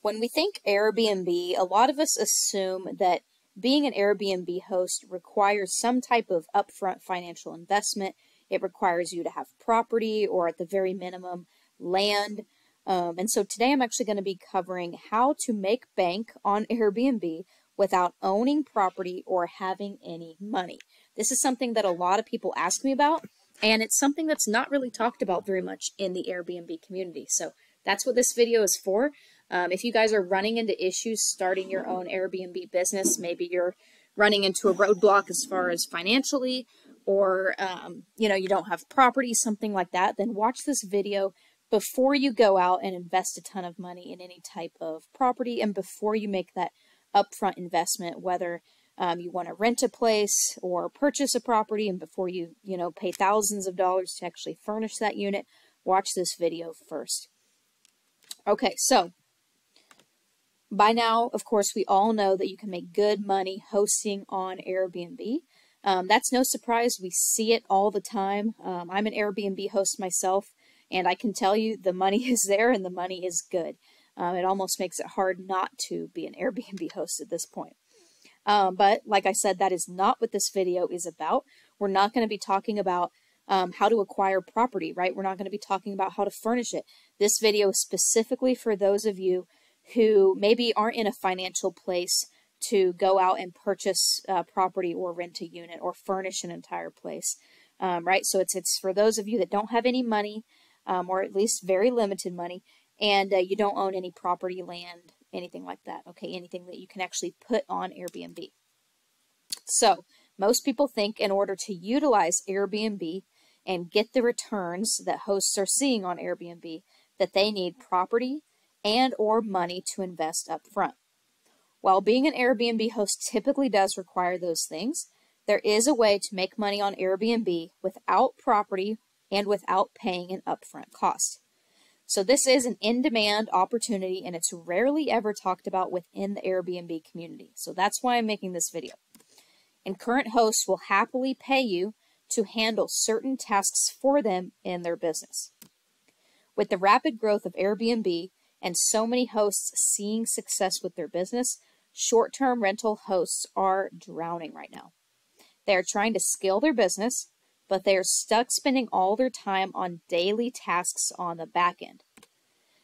When we think Airbnb, a lot of us assume that being an Airbnb host requires some type of upfront financial investment. It requires you to have property or, at the very minimum, land. And so today I'm actually going to be covering how to make bank on Airbnb without owning property or having any money. This is something that a lot of people ask me about, and it's something that's not really talked about very much in the Airbnb community. So that's what this video is for. If you guys are running into issues starting your own Airbnb business, maybe you're running into a roadblock as far as financially, or you don't have property, something like that, then watch this video before you go out and invest a ton of money in any type of property, and before you make that upfront investment, whether you want to rent a place or purchase a property, and before you, pay thousands of dollars to actually furnish that unit, watch this video first. Okay, so by now, of course, we all know that you can make good money hosting on Airbnb. That's no surprise. We see it all the time. I'm an Airbnb host myself, and I can tell you the money is there and the money is good. It almost makes it hard not to be an Airbnb host at this point. But like I said, that is not what this video is about. We're not going to be talking about how to acquire property, right? We're not going to be talking about how to furnish it. This video is specifically for those of you who maybe aren't in a financial place to go out and purchase property or rent a unit or furnish an entire place, right? So it's for those of you that don't have any money, or at least very limited money, and you don't own any property, land, anything like that, okay? Anything that you can actually put on Airbnb. So most people think in order to utilize Airbnb and get the returns that hosts are seeing on Airbnb, that they need property and or money to invest up front. While being an Airbnb host typically does require those things, there is a way to make money on Airbnb without property and without paying an upfront cost. So this is an in-demand opportunity, and it's rarely ever talked about within the Airbnb community. So that's why I'm making this video. And current hosts will happily pay you to handle certain tasks for them in their business. With the rapid growth of Airbnb and so many hosts seeing success with their business, short-term rental hosts are drowning right now. They are trying to scale their business, but they are stuck spending all their time on daily tasks on the back end.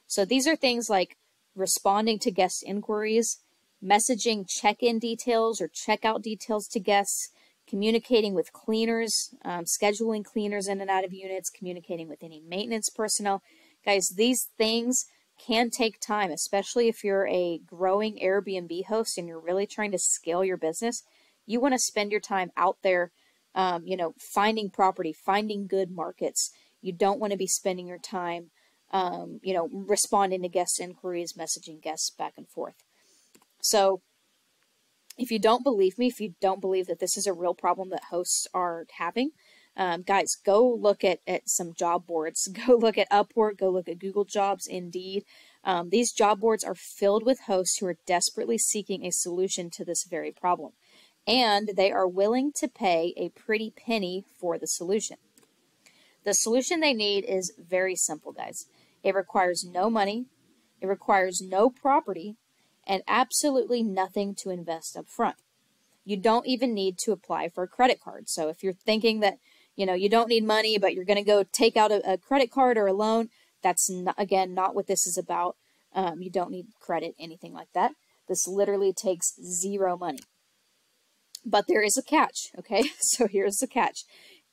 So these are things like responding to guest inquiries, messaging check-in details or check-out details to guests, communicating with cleaners, scheduling cleaners in and out of units, communicating with any maintenance personnel. Guys, these things can take time, especially if you're a growing Airbnb host and you're really trying to scale your business. You want to spend your time out there, finding property, finding good markets. You don't want to be spending your time, responding to guest inquiries, messaging guests back and forth. So if you don't believe me, if you don't believe that this is a real problem that hosts are having, guys, go look at some job boards. Go look at Upwork. Go look at Google Jobs, Indeed. These job boards are filled with hosts who are desperately seeking a solution to this very problem, and they are willing to pay a pretty penny for the solution. The solution they need is very simple, guys. It requires no money. It requires no property and absolutely nothing to invest up front. You don't even need to apply for a credit card. So if you're thinking that, you don't need money, but you're going to go take out a credit card or a loan, that's, again, not what this is about. You don't need credit, anything like that. This literally takes zero money. But there is a catch, okay? So here's the catch.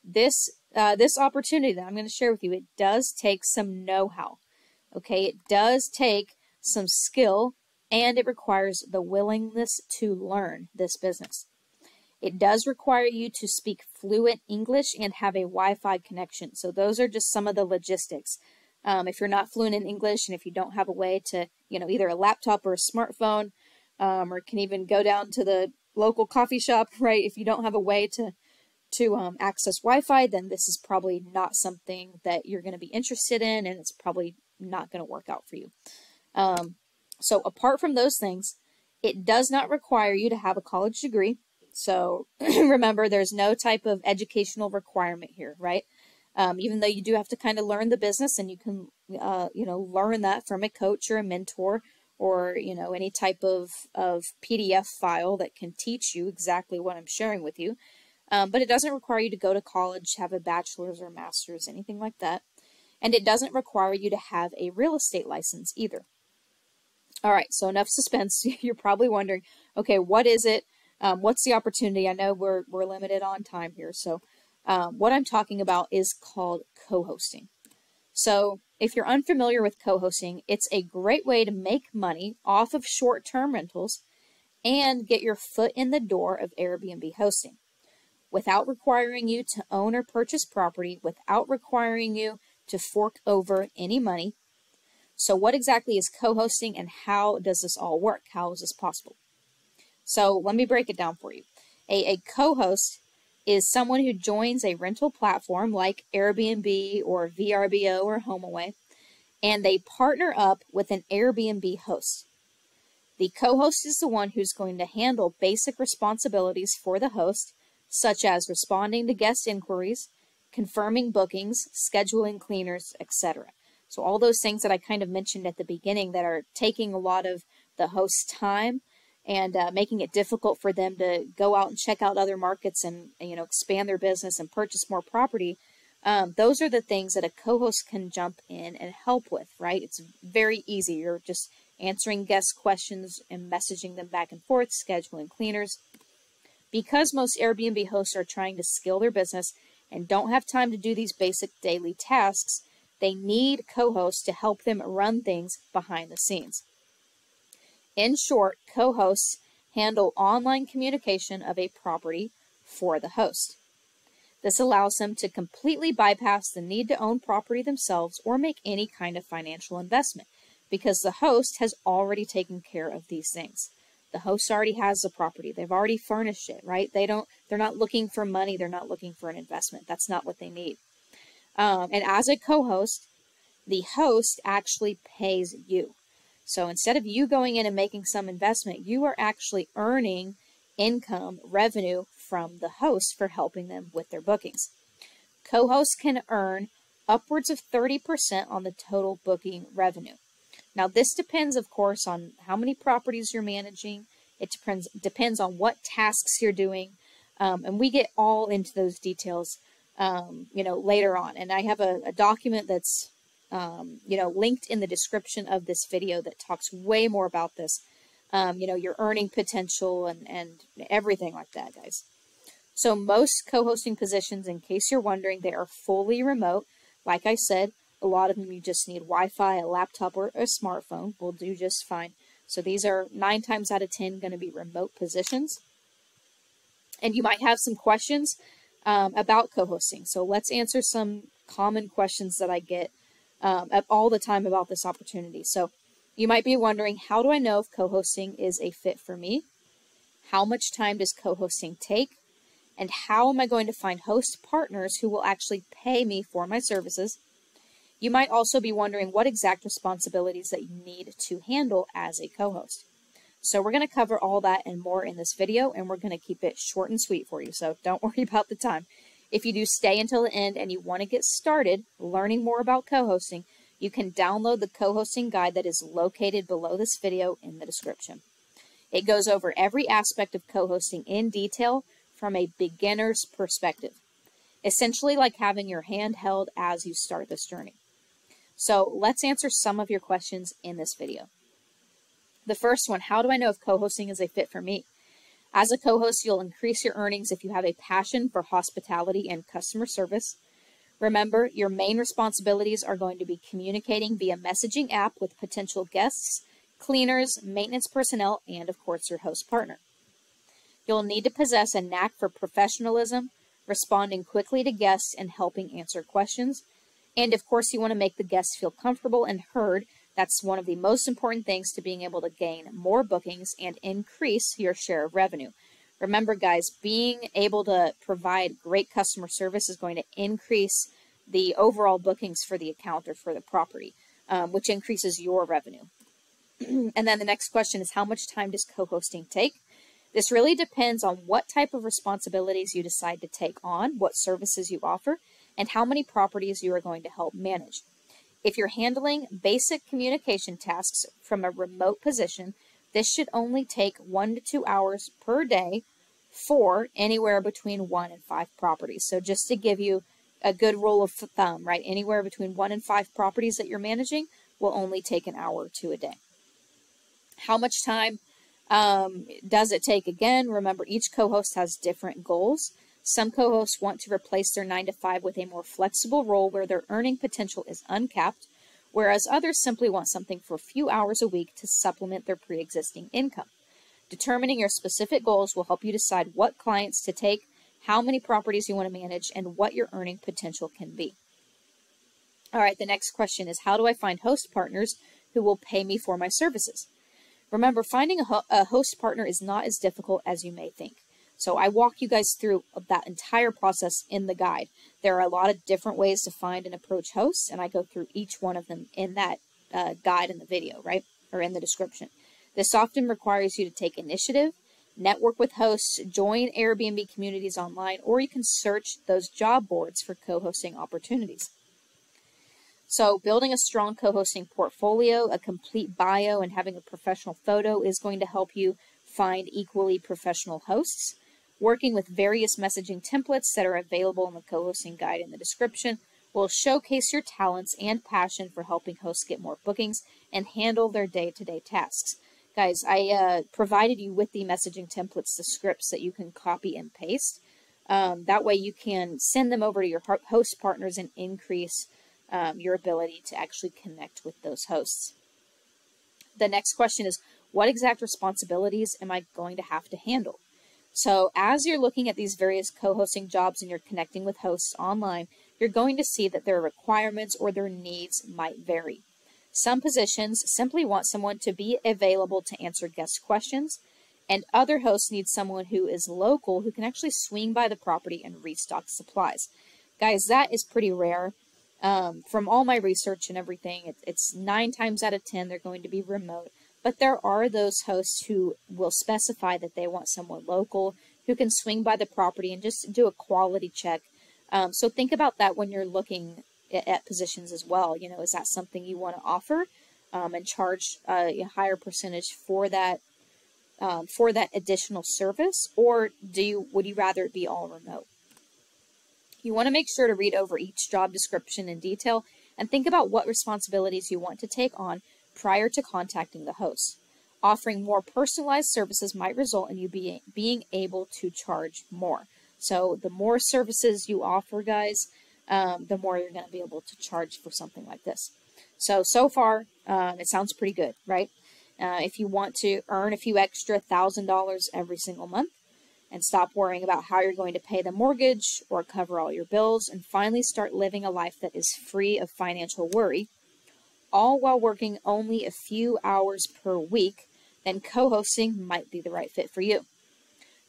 This opportunity that I'm going to share with you, it does take some know-how, okay? It does take some skill, and it requires the willingness to learn this business. It does require you to speak fluent English and have a Wi-Fi connection. So those are just some of the logistics. If you're not fluent in English, and if you don't have a way to, either a laptop or a smartphone, or can even go down to the local coffee shop, right? If you don't have a way to access Wi-Fi, then this is probably not something that you're going to be interested in, and it's probably not going to work out for you. So apart from those things, it does not require you to have a college degree. So remember, there's no type of educational requirement here, right? Even though you do have to kind of learn the business, and you can, learn that from a coach or a mentor or, you know, any type of PDF file that can teach you exactly what I'm sharing with you. But it doesn't require you to go to college, have a bachelor's or master's, anything like that. And it doesn't require you to have a real estate license either. All right, so enough suspense. You're probably wondering, okay, what is it? What's the opportunity? I know we're limited on time here. So what I'm talking about is called co-hosting. So if you're unfamiliar with co-hosting, it's a great way to make money off of short-term rentals and get your foot in the door of Airbnb hosting without requiring you to own or purchase property, without requiring you to fork over any money. So what exactly is co-hosting and how does this all work? How is this possible? So let me break it down for you. A co-host is someone who joins a rental platform like Airbnb or VRBO or HomeAway, and they partner up with an Airbnb host. The co-host is the one who's going to handle basic responsibilities for the host, such as responding to guest inquiries, confirming bookings, scheduling cleaners, etc. So all those things that I kind of mentioned at the beginning that are taking a lot of the host's time and making it difficult for them to go out and check out other markets and, you know, expand their business and purchase more property. Those are the things that a co-host can jump in and help with, right? It's very easy. You're just answering guest questions and messaging them back and forth, scheduling cleaners. Because most Airbnb hosts are trying to scale their business and don't have time to do these basic daily tasks, they need co-hosts to help them run things behind the scenes. In short, co-hosts handle online communication of a property for the host. This allows them to completely bypass the need to own property themselves or make any kind of financial investment because the host has already taken care of these things. The host already has the property. They've already furnished it, right? They're not looking for money. They're not looking for an investment. That's not what they need. And as a co-host, the host actually pays you. So instead of you going in and making some investment, you are actually earning income, revenue from the host for helping them with their bookings. Co-hosts can earn upwards of 30% on the total booking revenue. Now this depends, of course, on how many properties you're managing. It depends on what tasks you're doing. And we get all into those details, you know, later on. And I have a document that's you know, linked in the description of this video that talks way more about this, you know, your earning potential and everything like that, guys. So most co-hosting positions, in case you're wondering, they are fully remote. Like I said, a lot of them you just need Wi-Fi, a laptop, or a smartphone will do just fine. So these are 9 times out of 10 going to be remote positions. And you might have some questions about co-hosting. So let's answer some common questions that I get all the time about this opportunity. So you might be wondering, how do I know if co-hosting is a fit for me? How much time does co-hosting take? And how am I going to find host partners who will actually pay me for my services? You might also be wondering what exact responsibilities that you need to handle as a co-host. So we're going to cover all that and more in this video, and we're going to keep it short and sweet for you. So don't worry about the time. If you do stay until the end and you want to get started learning more about co-hosting, you can download the co-hosting guide that is located below this video in the description. It goes over every aspect of co-hosting in detail from a beginner's perspective, essentially like having your hand held as you start this journey. So let's answer some of your questions in this video. The first one, how do I know if co-hosting is a fit for me? As a co-host, you'll increase your earnings if you have a passion for hospitality and customer service. Remember, your main responsibilities are going to be communicating via messaging app with potential guests, cleaners, maintenance personnel, and of course, your host partner. You'll need to possess a knack for professionalism, responding quickly to guests, and helping answer questions. And of course, you want to make the guests feel comfortable and heard. That's one of the most important things to being able to gain more bookings and increase your share of revenue. Remember, guys, being able to provide great customer service is going to increase the overall bookings for the account or for the property, which increases your revenue. And then the next question is, how much time does co-hosting take? This really depends on what type of responsibilities you decide to take on, what services you offer, and how many properties you are going to help manage. If you're handling basic communication tasks from a remote position, this should only take 1 to 2 hours per day for anywhere between 1 and 5 properties. So just to give you a good rule of thumb, right? Anywhere between 1 and 5 properties that you're managing will only take 1 or 2 hours a day. How much time does it take? Again, remember each co-host has different goals. Some co-hosts want to replace their 9-to-5 with a more flexible role where their earning potential is uncapped, whereas others simply want something for a few hours a week to supplement their pre-existing income. Determining your specific goals will help you decide what clients to take, how many properties you want to manage, and what your earning potential can be. All right, the next question is, how do I find host partners who will pay me for my services? Remember, finding a host partner is not as difficult as you may think. So I walk you guys through that entire process in the guide. There are a lot of different ways to find and approach hosts, and I go through each one of them in that guide in the video, right? Or in the description. This often requires you to take initiative, network with hosts, join Airbnb communities online, or you can search those job boards for co-hosting opportunities. So building a strong co-hosting portfolio, a complete bio, and having a professional photo is going to help you find equally professional hosts. Working with various messaging templates that are available in the co-hosting guide in the description will showcase your talents and passion for helping hosts get more bookings and handle their day-to-day tasks. Guys, I provided you with the messaging templates, the scripts that you can copy and paste. That way you can send them over to your host partners and increase your ability to actually connect with those hosts. The next question is, what exact responsibilities am I going to handle? So as you're looking at these various co-hosting jobs and you're connecting with hosts online, you're going to see that their requirements or their needs might vary. Some positions simply want someone to be available to answer guest questions, and other hosts need someone who is local, who can actually swing by the property and restock supplies. Guys, that is pretty rare. From all my research and everything, it's 9 times out of 10, they're going to be remote. But there are those hosts who will specify that they want someone local who can swing by the property and just do a quality check. So think about that when you're looking at positions as well. You know, is that something you want to offer and charge a higher percentage for that additional service? Or would you rather it be all remote? You want to make sure to read over each job description in detail and think about what responsibilities you want to take on prior to contacting the host. Offering more personalized services might result in you being able to charge more. So the more services you offer, guys, the more you're going to be able to charge for something like this. So far, it sounds pretty good, right? If you want to earn a few extra $1,000 every single month and stop worrying about how you're going to pay the mortgage or cover all your bills, and finally start living a life that is free of financial worry, all while working only a few hours per week, then co-hosting might be the right fit for you.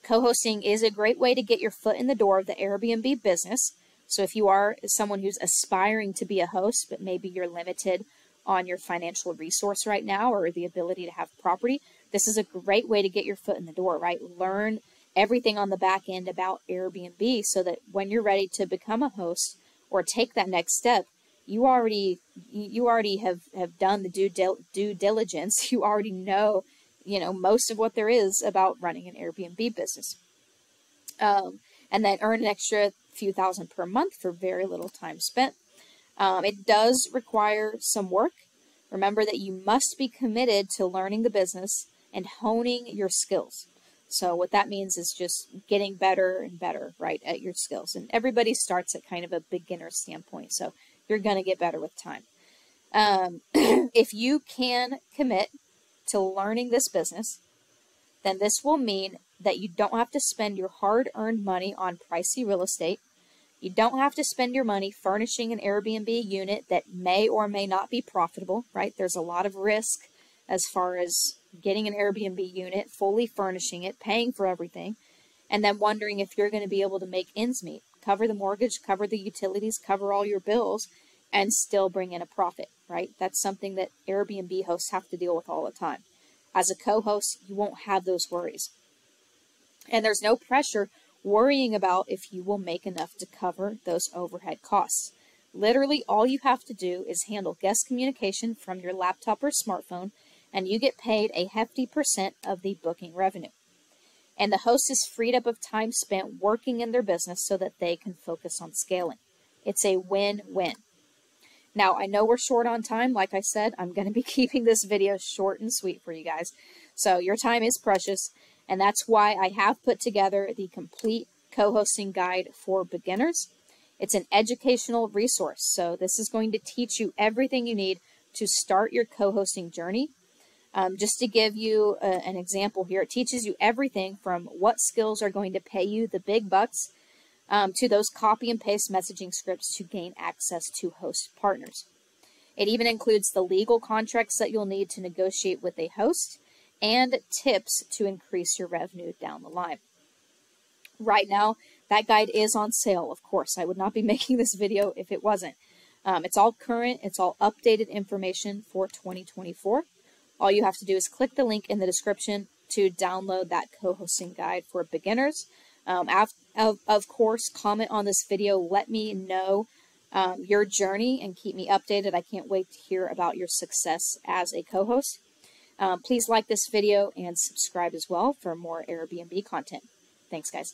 Co-hosting is a great way to get your foot in the door of the Airbnb business. So if you are someone who's aspiring to be a host, but maybe you're limited on your financial resource right now or the ability to have property, this is a great way to get your foot in the door, right? Learn everything on the back end about Airbnb so that when you're ready to become a host or take that next step, you already have done the due diligence. You already know, you know, most of what there is about running an Airbnb business. And then earn an extra few thousand per month for very little time spent. It does require some work. Remember that you must be committed to learning the business and honing your skills. So what that means is just getting better and better, right, at your skills. And everybody starts at kind of a beginner standpoint. So you're going to get better with time. If you can commit to learning this business, then this will mean that you don't have to spend your hard-earned money on pricey real estate. You don't have to spend your money furnishing an Airbnb unit that may or may not be profitable, right? There's a lot of risk as far as getting an Airbnb unit, fully furnishing it, paying for everything, and then wondering if you're going to be able to make ends meet. Cover the mortgage, cover the utilities, cover all your bills, and still bring in a profit, right? That's something that Airbnb hosts have to deal with all the time. As a co-host, you won't have those worries. And there's no pressure worrying about if you will make enough to cover those overhead costs. Literally all you have to do is handle guest communication from your laptop or smartphone, and you get paid a hefty percent of the booking revenue. And the host is freed up of time spent working in their business so that they can focus on scaling. It's a win-win. Now, I know we're short on time. Like I said, I'm going to be keeping this video short and sweet for you guys. So your time is precious, and that's why I have put together the complete co-hosting guide for beginners. It's an educational resource. So this is going to teach you everything you need to start your co-hosting journey. Just to give you an example here, it teaches you everything from what skills are going to pay you the big bucks to those copy and paste messaging scripts to gain access to host partners. It even includes the legal contracts that you'll need to negotiate with a host and tips to increase your revenue down the line. Right now, that guide is on sale, of course. I would not be making this video if it wasn't. It's all current, it's all updated information for 2024. All you have to do is click the link in the description to download that co-hosting guide for beginners. Of course, comment on this video. Let me know your journey and keep me updated. I can't wait to hear about your success as a co-host. Please like this video and subscribe as well for more Airbnb content. Thanks, guys.